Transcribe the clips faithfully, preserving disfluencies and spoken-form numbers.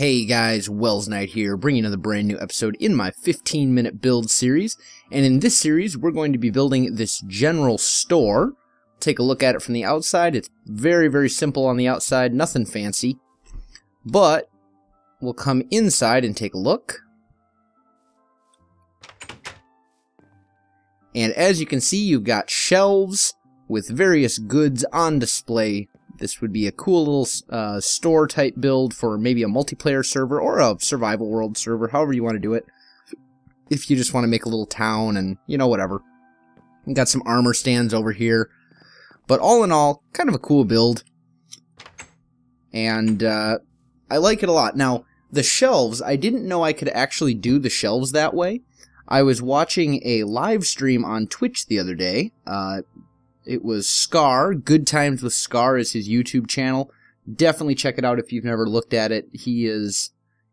Hey guys, WellsKnight here, bringing another brand new episode in my fifteen minute build series. And in this series, we're going to be building this general store. Take a look at it from the outside. It's very, very simple on the outside, nothing fancy. But we'll come inside and take a look. And as you can see, you've got shelves with various goods on display. This would be a cool little uh, store type build for maybe a multiplayer server or a survival world server, however you want to do it. If you just want to make a little town and, you know, whatever. We've got some armor stands over here. But all in all, kind of a cool build. And uh, I like it a lot. Now, the shelves, I didn't know I could actually do the shelves that way. I was watching a live stream on Twitch the other day. Uh, It was Scar. Good Times with Scar is his YouTube channel. Definitely check it out if you've never looked at it. He is,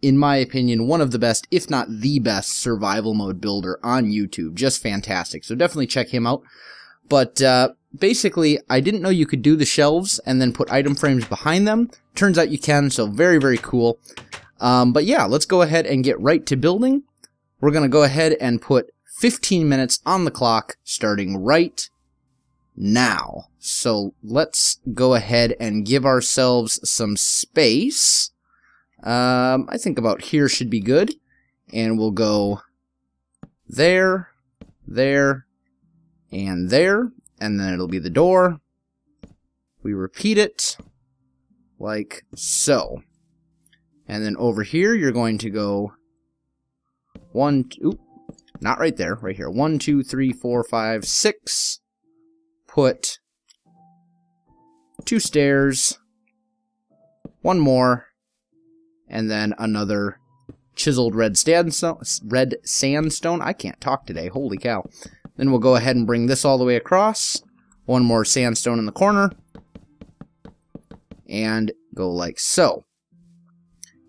in my opinion, one of the best, if not the best, survival mode builder on YouTube. Just fantastic. So definitely check him out. But uh, basically, I didn't know you could do the shelves and then put item frames behind them. Turns out you can, so very, very cool. Um, but yeah, let's go ahead and get right to building. We're going to go ahead and put fifteen minutes on the clock, starting right now. So let's go ahead and give ourselves some space. Um, I think about here should be good. And we'll go there, there, and there. And then it'll be the door. We repeat it like so. And then over here, you're going to go one, two, oop, not right there, right here. One, two, three, four, five, six. Put two stairs, one more, and then another chiseled red sandstone. Red sandstone. I can't talk today. Holy cow. Then we'll go ahead and bring this all the way across. One more sandstone in the corner. And go like so.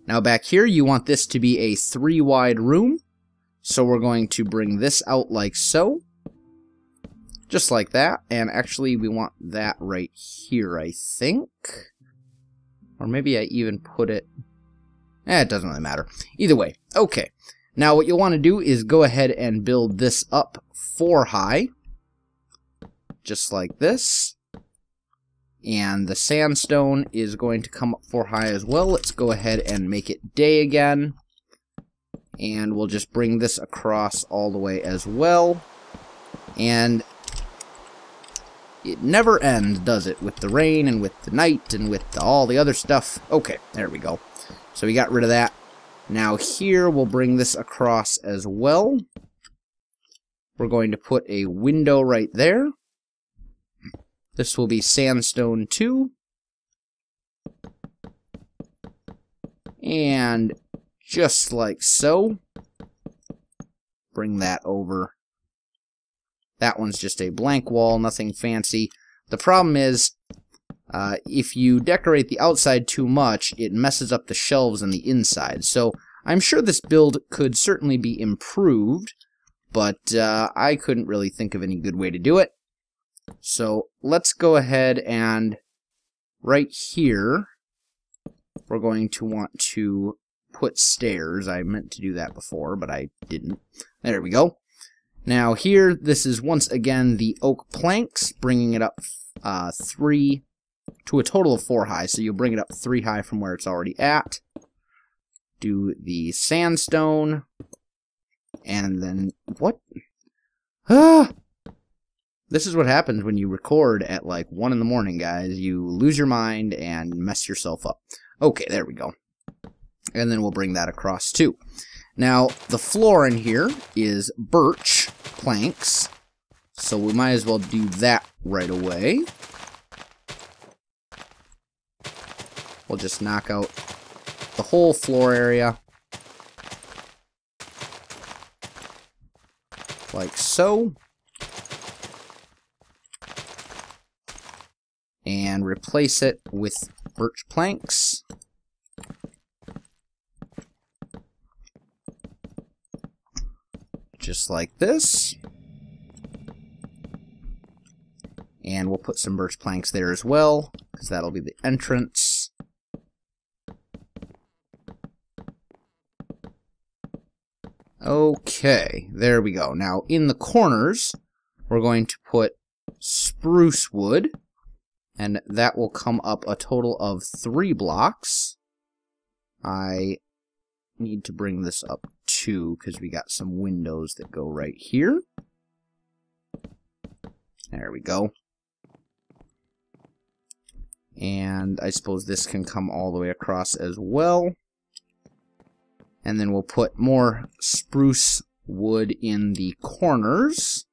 Now back here, you want this to be a three-wide room. So we're going to bring this out like so. Just like that, and actually we want that right here, I think. Or maybe I even put it... Eh, it doesn't really matter. Either way, okay. Now what you'll want to do is go ahead and build this up four high. Just like this. And the sandstone is going to come up four high as well. Let's go ahead and make it day again. And we'll just bring this across all the way as well. And... it never ends, does it? With the rain and with the night and with the, all the other stuff. Okay, there we go. So we got rid of that. Now here, we'll bring this across as well. We're going to put a window right there. This will be sandstone two. And just like so. Bring that over. That one's just a blank wall, nothing fancy. The problem is, uh, if you decorate the outside too much, it messes up the shelves on the inside. So I'm sure this build could certainly be improved, but uh, I couldn't really think of any good way to do it. So let's go ahead and right here, we're going to want to put stairs. I meant to do that before, but I didn't. There we go. Now here, this is once again the oak planks, bringing it up uh, three to a total of four high. So you'll bring it up three high from where it's already at. Do the sandstone, and then what? Ah! This is what happens when you record at like one in the morning, guys. You lose your mind and mess yourself up. Okay, there we go. And then we'll bring that across too. Now, the floor in here is birch planks, so we might as well do that right away. We'll just knock out the whole floor area. Like so. And replace it with birch planks. Just like this. And we'll put some birch planks there as well, because that'll be the entrance. Okay, there we go. Now, in the corners, we're going to put spruce wood, and that will come up a total of three blocks. I need to bring this up too, because we got some windows that go right here. There we go. And I suppose this can come all the way across as well. And then we'll put more spruce wood in the corners.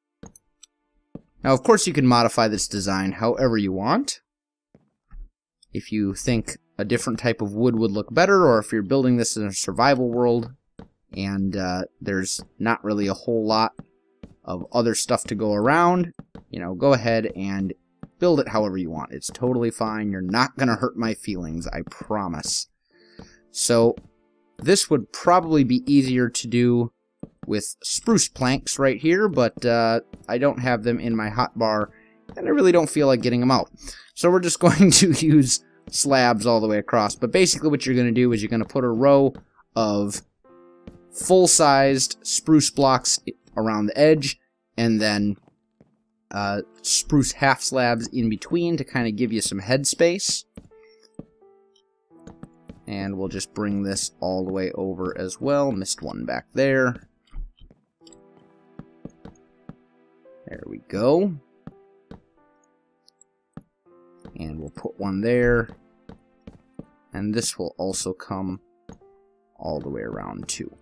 Now, of course, you can modify this design however you want. If you think a different type of wood would look better, or if you're building this in a survival world and uh, there's not really a whole lot of other stuff to go around, you know, go ahead and build it however you want. It's totally fine. You're not going to hurt my feelings, I promise. So this would probably be easier to do with spruce planks right here, but uh, I don't have them in my hotbar, and I really don't feel like getting them out. So we're just going to use slabs all the way across. But basically what you're going to do is you're going to put a row of full-sized spruce blocks around the edge, and then uh, spruce half slabs in between to kind of give you some head space. And we'll just bring this all the way over as well. Missed one back there. There we go. And we'll put one there. And this will also come all the way around too.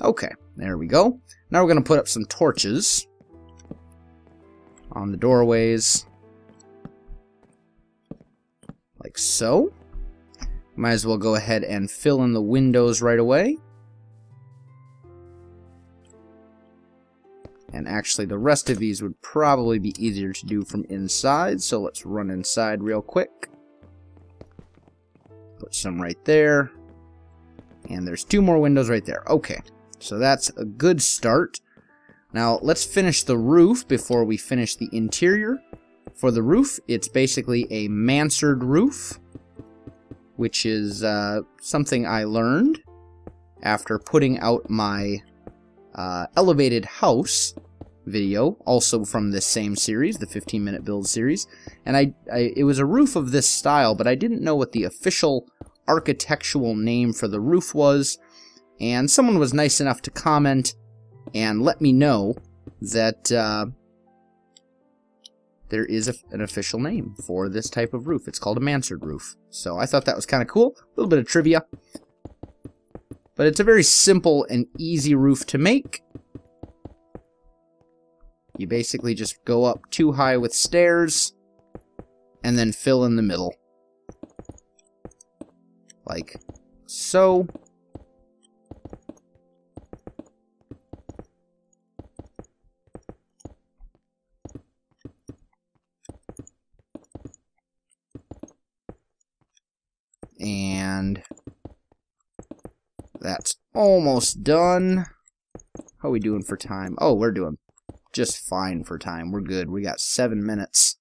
Okay, there we go. Now we're going to put up some torches on the doorways. Like so. Might as well go ahead and fill in the windows right away. And actually, the rest of these would probably be easier to do from inside, so let's run inside real quick. Put some right there. And there's two more windows right there. Okay, so that's a good start. Now, let's finish the roof before we finish the interior. For the roof, it's basically a mansard roof, which is uh, something I learned after putting out my uh, elevated house video, also from this same series, the fifteen minute build series. And I, I, it was a roof of this style, but I didn't know what the official architectural name for the roof was. And someone was nice enough to comment and let me know that uh, there is a, an official name for this type of roof. It's called a mansard roof. So I thought that was kind of cool. A little bit of trivia. But it's a very simple and easy roof to make. You basically just go up too high with stairs and then fill in the middle. Like so. And that's almost done. How are we doing for time? Oh, we're doing just fine for time. We're good. We got seven minutes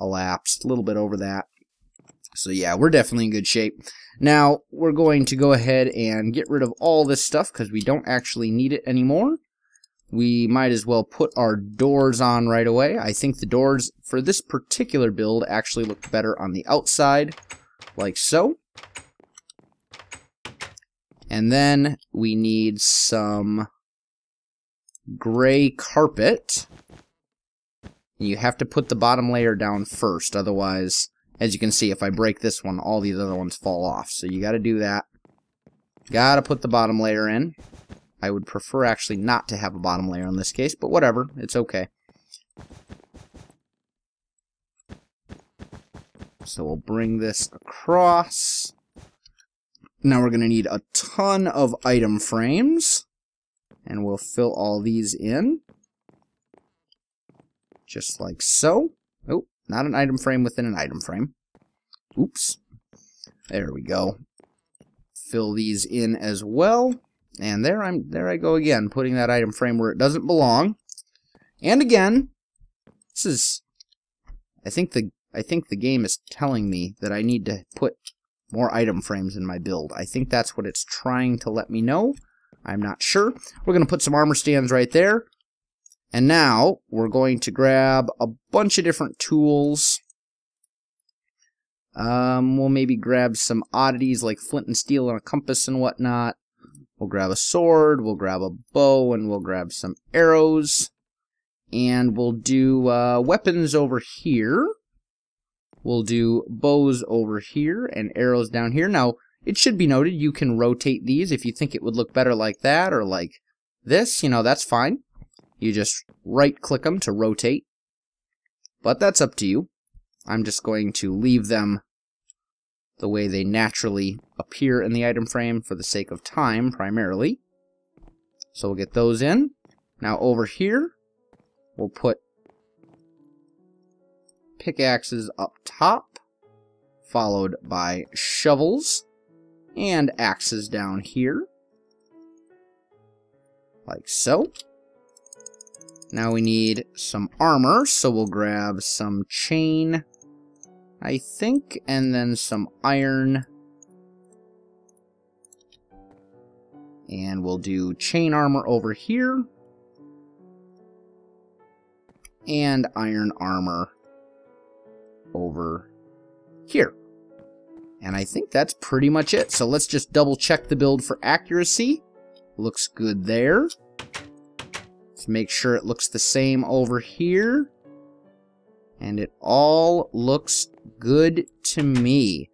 elapsed, a little bit over that. So yeah, we're definitely in good shape. Now, we're going to go ahead and get rid of all this stuff because we don't actually need it anymore. We might as well put our doors on right away. I think the doors for this particular build actually look better on the outside. Like so. And then we need some gray carpet. You have to put the bottom layer down first, otherwise, as you can see, if I break this one, all these other ones fall off. So you gotta do that. Gotta put the bottom layer in. I would prefer actually not to have a bottom layer in this case, but whatever, it's okay. So we'll bring this across. Now we're going to need a ton of item frames. And we'll fill all these in. Just like so. Oh, not an item frame within an item frame. Oops. There we go. Fill these in as well. And there I'm there I go again, putting that item frame where it doesn't belong. And again, this is I think the I think the game is telling me that I need to put more item frames in my build. I think that's what it's trying to let me know. I'm not sure. We're going to put some armor stands right there. And now we're going to grab a bunch of different tools. Um, we'll maybe grab some oddities like flint and steel and a compass and whatnot. We'll grab a sword, we'll grab a bow, and we'll grab some arrows. And we'll do uh, weapons over here. We'll do bows over here and arrows down here. Now, it should be noted you can rotate these if you think it would look better like that or like this. You know, that's fine. You just right-click them to rotate. But that's up to you. I'm just going to leave them the way they naturally appear in the item frame for the sake of time, primarily. So we'll get those in. Now over here, we'll put pickaxes up top, followed by shovels and axes down here, like so. Now we need some armor, so we'll grab some chain, I think, and then some iron. And we'll do chain armor over here. And iron armor over here. And I think that's pretty much it. So let's just double check the build for accuracy. Looks good there. Let's make sure it looks the same over here. And it all looks good to me.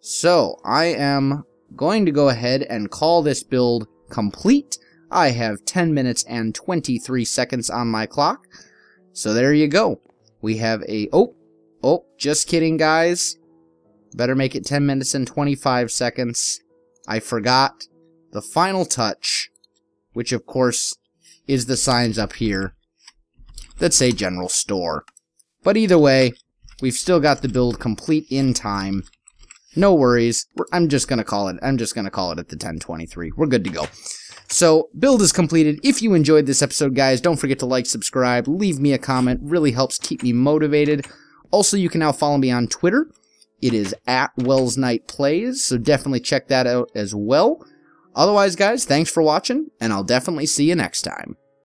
So I am going to go ahead and call this build complete. I have ten minutes and twenty-three seconds on my clock. So there you go. We have a... Oh, oh, just kidding, guys. Better make it ten minutes and twenty-five seconds. I forgot the final touch, which, of course, is the signs up here that say General Store. But either way, we've still got the build complete in time. No worries. We're, I'm just going to call it. I'm just going to call it at the ten twenty-three. We're good to go. So, build is completed. If you enjoyed this episode, guys, don't forget to like, subscribe, leave me a comment. Really helps keep me motivated. Also, you can now follow me on Twitter. It is at WellsKnightPlays, so definitely check that out as well. Otherwise, guys, thanks for watching, and I'll definitely see you next time.